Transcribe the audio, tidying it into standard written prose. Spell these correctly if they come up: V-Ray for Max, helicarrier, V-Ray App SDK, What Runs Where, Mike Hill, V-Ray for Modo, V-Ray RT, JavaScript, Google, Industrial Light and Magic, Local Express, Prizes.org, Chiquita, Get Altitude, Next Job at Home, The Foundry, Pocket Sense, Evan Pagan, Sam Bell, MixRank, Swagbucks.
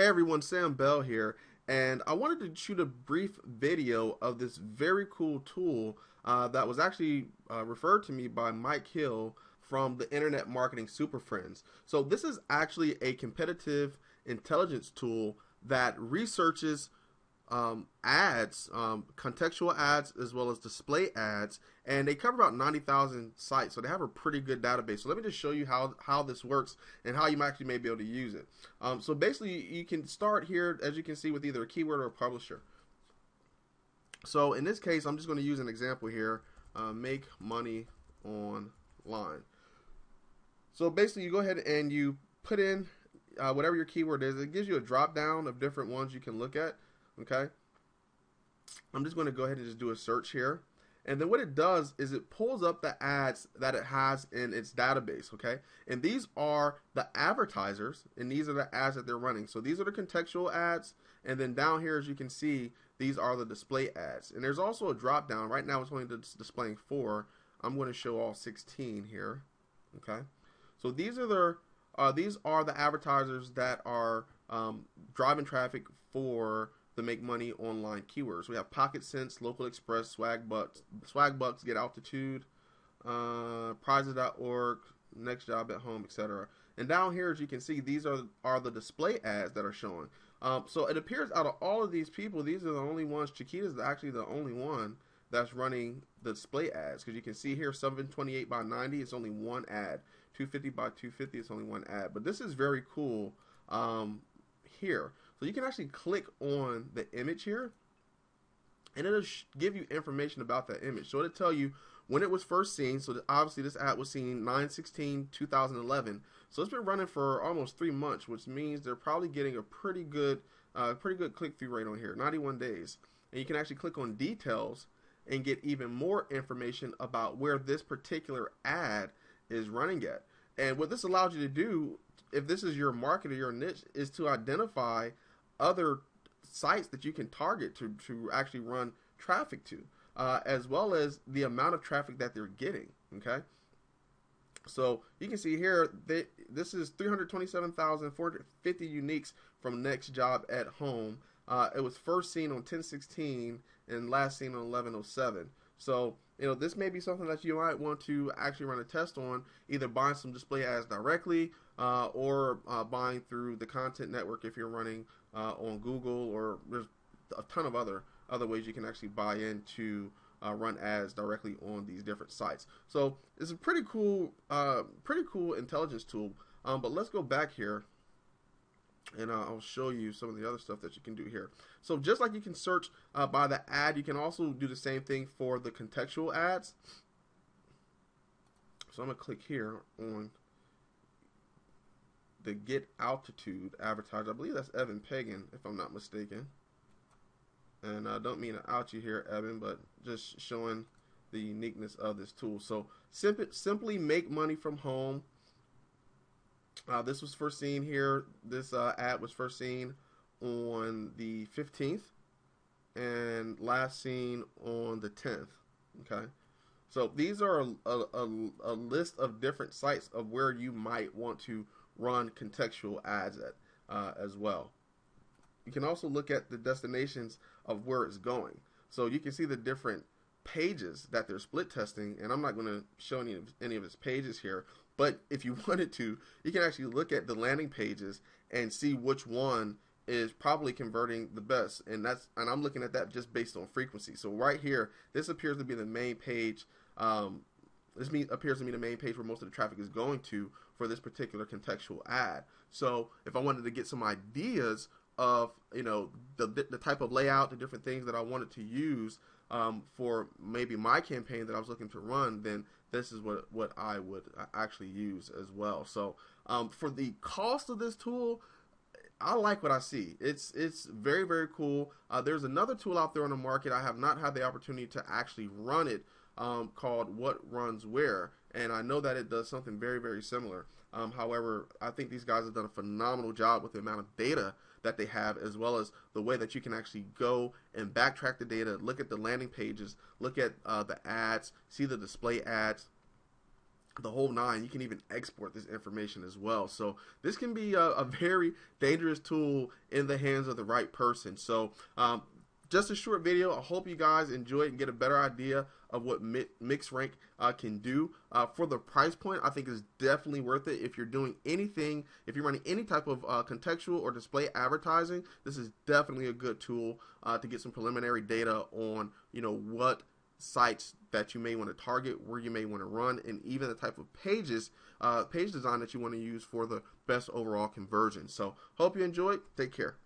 Hey everyone, Sam Bell here, and I wanted to shoot a brief video of this very cool tool that was actually referred to me by Mike Hill from the Internet Marketing Super Friends. So this is actually a competitive intelligence tool that researches ads, contextual ads as well as display ads, and they cover about 90,000 sites, so they have a pretty good database. So let me just show you how this works and how you actually may be able to use it. So basically you can start here, as you can see, with either a keyword or a publisher. So in this case I'm just going to use an example here, make money online. So basically you go ahead and you put in whatever your keyword is. It gives you a drop down of different ones you can look at. Okay, I'm just going to go ahead and just do a search here, and then what it does is it pulls up the ads that it has in its database. Okay, and these are the advertisers, and these are the ads that they're running. So these are the contextual ads, and then down here, as you can see, these are the display ads. And there's also a drop down. Right now it's only displaying 4. I'm going to show all 16 here. Okay, so these are the advertisers that are driving traffic for the make money online keywords. We have Pocket Sense, Local Express, Swagbucks, Get Altitude, Prizes.org, Next Job at Home, etc. And down here, as you can see, these are the display ads that are showing. So it appears out of all of these people, these are the only ones. Chiquita is actually the only one that's running the display ads, because you can see here 728 by 90 is only one ad, 250 by 250 is only one ad. But this is very cool here. So you can actually click on the image here, and it'll give you information about that image. So it'll tell you when it was first seen. So obviously this ad was seen 9/16/2011. So it's been running for almost 3 months, which means they're probably getting a pretty good click-through rate on here, 91 days. And you can actually click on details and get even more information about where this particular ad is running at. And what this allows you to do, if this is your market or your niche, is to identify other sites that you can target to actually run traffic to, as well as the amount of traffic that they're getting. Okay, so you can see here that this is 327,450 uniques from Next Job at Home. It was first seen on 10/16 and last seen on 11/07. So you know, this may be something that you might want to actually run a test on, either buying some display ads directly or buying through the content network if you're running on Google, or there's a ton of other ways you can actually buy into run ads directly on these different sites. So it's a pretty cool intelligence tool. But let's go back here, and I'll show you some of the other stuff that you can do here. So just like you can search by the ad, you can also do the same thing for the contextual ads. So I'm going to click here on the Get Altitude advertiser. I believe that's Evan Pagan, if I'm not mistaken. And I don't mean to out you here, Evan, but just showing the uniqueness of this tool. So simply make money from home. This was first seen here. This ad was first seen on the 15th and last seen on the 10th. Okay, so these are a list of different sites of where you might want to run contextual ads at as well. You can also look at the destinations of where it's going. So you can see the different pages that they're split testing, and I'm not going to show any of its pages here. But if you wanted to, you can actually look at the landing pages and see which one is probably converting the best. And I'm looking at that just based on frequency. So right here, this appears to be the main page. Appears to be the main page where most of the traffic is going to for this particular contextual ad. So if I wanted to get some ideas of, you know, the type of layout, the different things that I wanted to use for maybe my campaign that I was looking to run, then this is what I would actually use as well. So for the cost of this tool, I like what I see. It's very, very cool. There's another tool out there on the market. I have not had the opportunity to actually run it, called What Runs Where, and I know that it does something very, very similar. However, I think these guys have done a phenomenal job with the amount of data that they have, as well as the way that you can actually go and backtrack the data, look at the landing pages, look at the ads, see the display ads, the whole nine. You can even export this information as well. So this can be a very dangerous tool in the hands of the right person. So just a short video. I hope you guys enjoy it and get a better idea of what MixRank can do. For the price point, I think it's definitely worth it. If you're doing anything, if you're running any type of contextual or display advertising, this is definitely a good tool to get some preliminary data on, you know, what sites that you may want to target, where you may want to run, and even the type of pages, page design that you want to use for the best overall conversion. So hope you enjoy. Take care.